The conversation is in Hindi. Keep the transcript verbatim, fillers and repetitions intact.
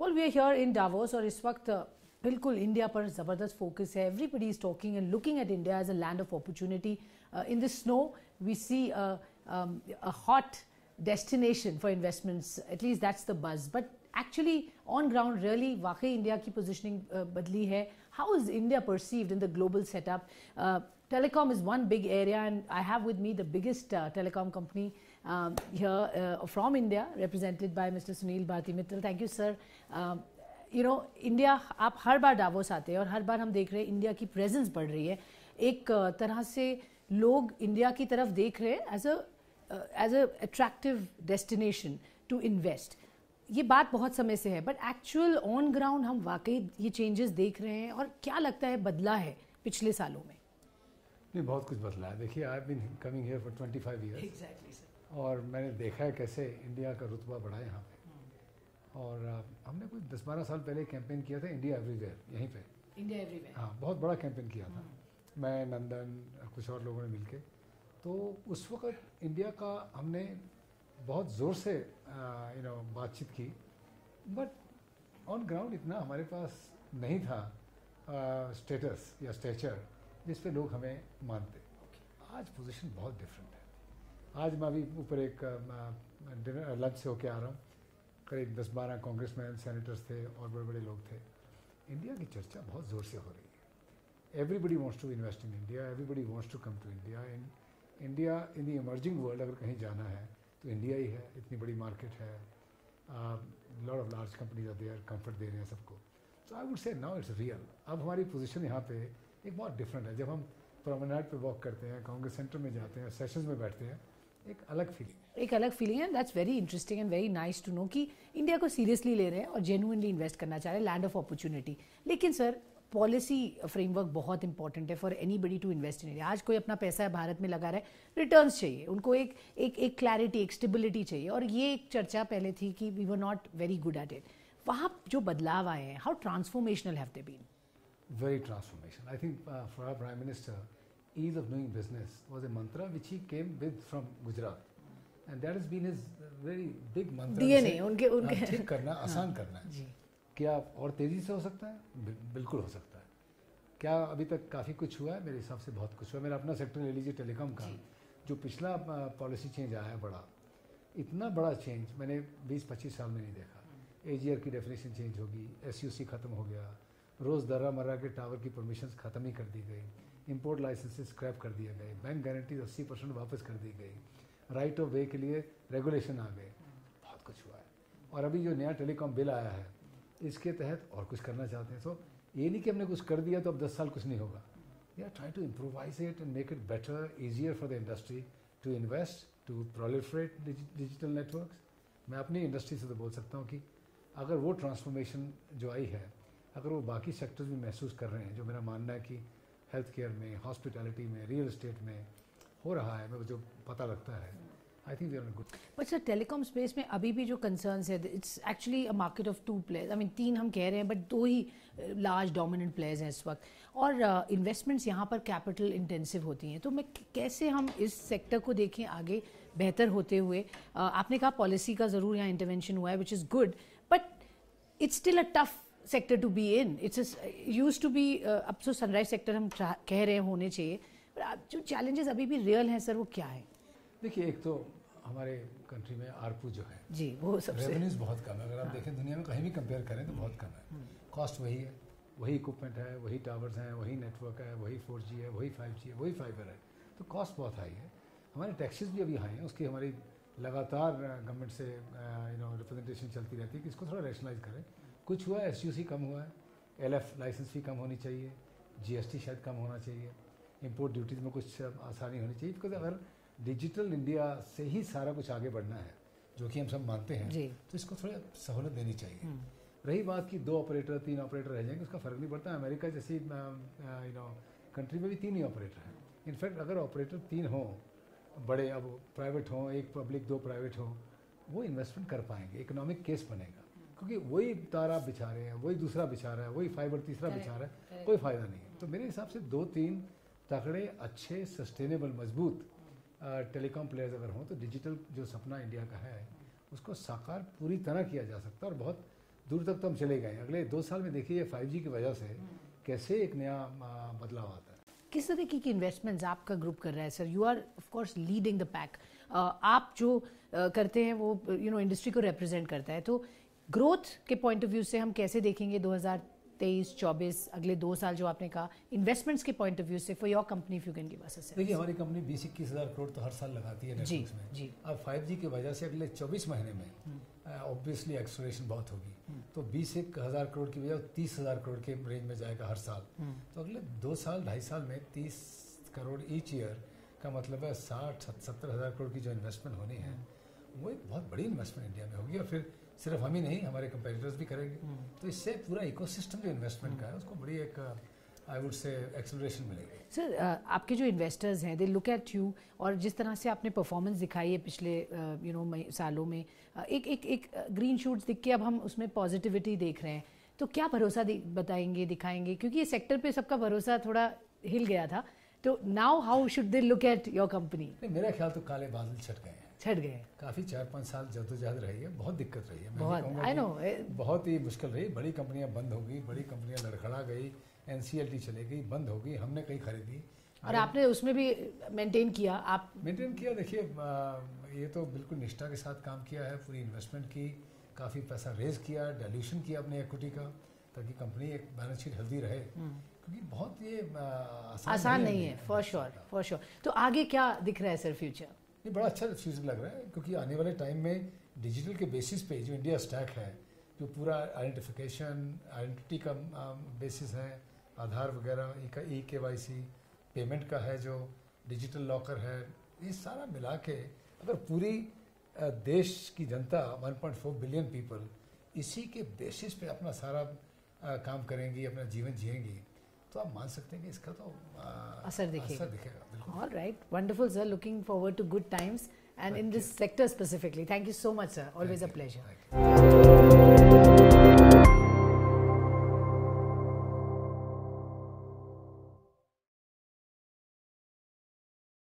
well, we are here in Davos और इस वक्त बिल्कुल इंडिया पर ज़बरदस्त फोकस है. Everybody is talking and looking at India as a land of opportunity. In the snow we see a hot destination for investments, at least that's the buzz. But actually on ground really वाकई इंडिया की पोजिशनिंग uh, बदली है. How is India perceived in the global setup? Telecom is one big area, and I have with me the biggest uh, telecom company um, here uh, from India, represented by Mister Sunil Bharti Mittal. Thank you, sir. Um, you know, India, आप हर बार Davos आते हैं और हर बार हम देख रहे हैं इंडिया की presence बढ़ रही है. एक तरह से लोग इंडिया की तरफ देख रहे हैं as a uh, as a attractive destination to invest. ये बात बहुत समय से है, but actual on ground हम वाकई ये changes देख रहे हैं. और क्या लगता है बदला है पिछले सालों में? नहीं, बहुत कुछ बदला है. देखिए, I have been coming here for twenty five years exactly sir, और मैंने देखा है कैसे इंडिया का रुतबा बढ़ा है यहाँ पे. और हमने कुछ दस बारह साल पहले कैंपेन किया था इंडिया एवरीवेयर, यहीं पे इंडिया एवरीवेयर. हाँ, बहुत बड़ा कैंपेन किया था मैं, नंदन, कुछ और लोगों ने मिलके. तो उस वक्त इंडिया का हमने बहुत ज़ोर से यू नो बातचीत की, बट ऑन ग्राउंड इतना हमारे पास नहीं था स्टेटस या स्टेचर जिस पे लोग हमें मानते. okay. आज पोजीशन बहुत डिफरेंट है. आज मैं अभी ऊपर एक डिनर लंच से होके आ रहा हूँ. करीब दस बारह कांग्रेसमैन, सेनेटर्स थे और बड़े बड़े लोग थे. इंडिया की चर्चा बहुत ज़ोर से हो रही है. Everybody wants to invest in India, everybody wants to come to India. In India in the emerging world अगर कहीं जाना है तो इंडिया ही है. इतनी बड़ी मार्केट है, lot of large companies are there, comfort दे रहे हैं सबको. So I would say now it's real. अब हमारी पोजिशन यहाँ पे एक बहुत डिफरेंट है. जब हम प्रोमेनाड पे वॉक करते हैं, कांग्रेस सेंटर में जाते हैं, सेशंस में बैठते हैं, एक अलग फीलिंग एक अलग फीलिंग है. That's very interesting and very nice to know कि इंडिया को सीरियसली ले रहे हैं और जेन्युइनली इन्वेस्ट करना चाह रहे हैं, लैंड ऑफ अपॉर्चुनिटी. लेकिन सर, पॉलिसी फ्रेमवर्क बहुत इंपॉर्टेंट है for anybody to invest in India. आज कोई अपना पैसा भारत में लगा रहा है, रिटर्न्स चाहिए उनको, एक एक एक क्लैरिटी, एक स्टेबिलिटी चाहिए. और ये एक चर्चा पहले थी कि we were not very good at it. वहाँ जो बदलाव आए हैं, how transformational have they been? Very transformation. I think uh, for our Prime Minister, ease of doing business was a mantra which he came with from Gujarat, and that has been his very big mantra. D N A. उनके उनके ठीक करना, आसान करना है. जी. क्या और तेजी से हो सकता है? बिल्कुल हो सकता है. क्या अभी तक काफ़ी कुछ हुआ है? मेरे हिसाब से बहुत कुछ हुआ है. मेरा अपना सेक्टर ले लीजिए, टेलीकॉम का, जो पिछला पॉलिसी चेंज आया है, बड़ा, इतना बड़ा चेंज मैंने बीस पच्चीस साल में नहीं देखा. एजीआर की डेफिनेशन चेंज होगी, एसयूसी खत्म हो गया, रोज़ दर्रा मर्रा के टावर की परमिशंस ख़त्म ही कर दी गई, इंपोर्ट लाइसेंसेस स्क्रैप कर दिए गए, बैंक गारंटीज अस्सी परसेंट वापस कर दी गई, राइट ऑफ वे के लिए रेगुलेशन आ गए. बहुत कुछ हुआ है. और अभी जो नया टेलीकॉम बिल आया है, इसके तहत और कुछ करना चाहते हैं. सो so, ये नहीं कि हमने कुछ कर दिया तो अब दस साल कुछ नहीं होगा. We are try to improvise it and make it better, easier for the industry to invest, to proliferate digital network. मैं अपनी इंडस्ट्री से तो बोल सकता हूँ कि अगर वो ट्रांसफॉर्मेशन जो आई है, अगर वो बाकी सेक्टर्स भी महसूस कर रहे हैं, जो मेरा मानना है कि हेल्थ केयर में, हॉस्पिटैलिटी में, रियल इस्टेट में हो रहा है, मैं जो पता लगता है, I think we are good. But sir, telecom space में अभी भी जो कंसर्न्स है, it's actually a market of two players. I mean तीन हम कह रहे हैं, बट दो ही लार्ज डोमिनेंट प्लेयर्स हैं इस वक्त. और इन्वेस्टमेंट्स uh, यहाँ पर कैपिटल इंटेंसिव होती हैं. तो मैं कैसे हम इस सेक्टर को देखें आगे बेहतर होते हुए? uh, आपने कहा पॉलिसी का ज़रूर यहाँ इंटरवेंशन हुआ है, which is good, but it's still a tough sector to be in. It's use to be, अब तो सनराइज सेक्टर हम कह रहे होने चाहिए, पर अब जो चैलेंजेस अभी भी रियल हैं सर, वो क्या है? देखिए, एक तो हमारे कंट्री में आरपू जो है जी, वो सबसे रेवेन्यूज बहुत कम है. अगर आप हाँ. देखें दुनिया में कहीं भी कंपेयर करें तो बहुत कम है. कॉस्ट वही है, वही इक्विपमेंट है, वही टावर्स हैं, वही नेटवर्क है, वही फोर जी है, वही फाइव जी है, वही फाइबर है. तो कॉस्ट बहुत हाई है. हमारे टैक्सेस भी अभी हाई हैं. उसकी हमारी लगातार गवर्नमेंट से यू नो रिप्रेजेंटेशन चलती रहती है कि इसको थोड़ा रैशनलाइज करें. कुछ हुआ है, एसयूसी कम हुआ है, एलएफ लाइसेंस फी कम होनी चाहिए, जीएसटी शायद कम होना चाहिए, इंपोर्ट ड्यूटीज़ में कुछ आसानी होनी चाहिए. बिकॉज अगर डिजिटल इंडिया से ही सारा कुछ आगे बढ़ना है, जो कि हम सब मानते हैं, तो इसको थोड़ी सहूलत देनी चाहिए. रही बात कि दो ऑपरेटर, तीन ऑपरेटर रह जाएंगे, उसका फ़र्क नहीं पड़ता. अमेरिका जैसी यू नो कंट्री में भी तीन ही ऑपरेटर हैं. इनफैक्ट अगर ऑपरेटर तीन हों, बड़े, अब प्राइवेट हों, एक पब्लिक, दो प्राइवेट हों, वो इन्वेस्टमेंट कर पाएंगे, इकोनॉमिक केस बनेगा. क्योंकि वही तारा बिछा रहे हैं, वही दूसरा बिछा रहा है, वही फाइबर तीसरा बिछा रहा है, कोई फ़ायदा नहीं है. तो मेरे हिसाब से दो तीन तगड़े, अच्छे, सस्टेनेबल, मजबूत टेलीकॉम प्लेयर्स अगर हों तो डिजिटल जो सपना इंडिया का है उसको साकार पूरी तरह किया जा सकता है. और बहुत दूर तक तो हम चले गए। अगले दो साल में देखिए फाइव जी की वजह से कैसे एक नया बदलाव आता है। किस तरह की इन्वेस्टमेंट्स आपका ग्रुप कर रहा है sir? You are of course leading the pack, आप जो uh, करते हैं वो you you know know, industry को रिप्रेजेंट करता है। तो ग्रोथ के पॉइंट ऑफ व्यू से हम कैसे देखेंगे दो हज़ार तेईस चौबीस, अगले दो साल जो आपने कहा इन्वेस्टमेंट्स के पॉइंट ऑफ व्यू से for your company if you can give us a sense. देखिए हमारी कंपनी बीस इक्कीस हज़ार करोड़ तो हर साल लगाती है नेटवर्क्स में। जी, अब फाइव जी की वजह से अगले चौबीस महीने में ऑब्वियसली uh, एक्सेलरेशन बहुत होगी। hmm. तो बीस एक हज़ार करोड़ की बजाय तीस हज़ार करोड़ के रेंज में जाएगा हर साल। hmm. तो अगले दो साल ढाई साल में तीस करोड़ ईच ईयर का मतलब है साठ सत्तर हज़ार करोड़ की जो इन्वेस्टमेंट होनी है hmm. वो एक बहुत बड़ी इन्वेस्टमेंट इंडिया में होगी। और फिर सिर्फ हम ही नहीं हमारे कंपेटिटर्स भी करेंगे। hmm. तो इससे पूरा इकोसिस्टम जो इन्वेस्टमेंट hmm. का है उसको बड़ी एक आई वुड से एक्सेलरेशन मिलेगी। सर आपके जो इन्वेस्टर्स हैं दे लुक एट यू, और जिस तरह से आपने परफॉर्मेंस दिखाई है पिछले यू नो सालों में एक एक एक ग्रीन शूट्स दिख के अब हम उसमें पॉजिटिविटी देख रहे हैं, तो क्या भरोसा बताएंगे दिखाएंगे? क्योंकि ये सेक्टर पे सबका भरोसा थोड़ा हिल गया था, तो now how should they look at your company? मेरा ख्याल तो काले बादल छट गए हैं, छट गए। काफ़ी चार पाँच साल जद्दोजहद रही है, बहुत दिक्कत रही है, बहुत आई नो बहुत ही मुश्किल रही। बड़ी कंपनियाँ बंद हो गई, बड़ी कंपनियाँ लड़खड़ा गई, एन सी एल टी चले गई, बंद हो गई, हमने कहीं खरीदी। और आपने उसमें भी मेंटेन किया? आप मेंटेन किया। देखिए ये तो बिल्कुल निष्ठा के साथ काम किया है, पूरी इन्वेस्टमेंट की, काफ़ी पैसा रेज किया, डाइल्यूशन किया अपने इक्विटी का, ताकि कंपनी एक बैलेंस शीट हेल्दी रहे, क्योंकि बहुत ये आसान, आसान नहीं है। फॉर श्योर फॉर श्योर तो आगे क्या दिख रहा है सर फ्यूचर? ये बड़ा अच्छा फ्यूचर लग रहा है, क्योंकि आने वाले टाइम में डिजिटल के बेसिस पे जो इंडिया स्टैक है, जो पूरा आइडेंटिफिकेशन आइडेंटिटी का बेसिस है, आधार वगैरह का ई के वाई सी पेमेंट का है, जो डिजिटल लॉकर है, ये सारा मिला के अगर पूरी देश की जनता one point four billion people इसी के बेसिस पे अपना सारा काम करेंगी, अपना जीवन जिएंगी, तो आप मान सकते हैं कि इसका तो असर दिखेगा। बिल्कुल। All right, wonderful sir, looking forward to good times and in this sector specifically. Thank you so much sir, always a pleasure.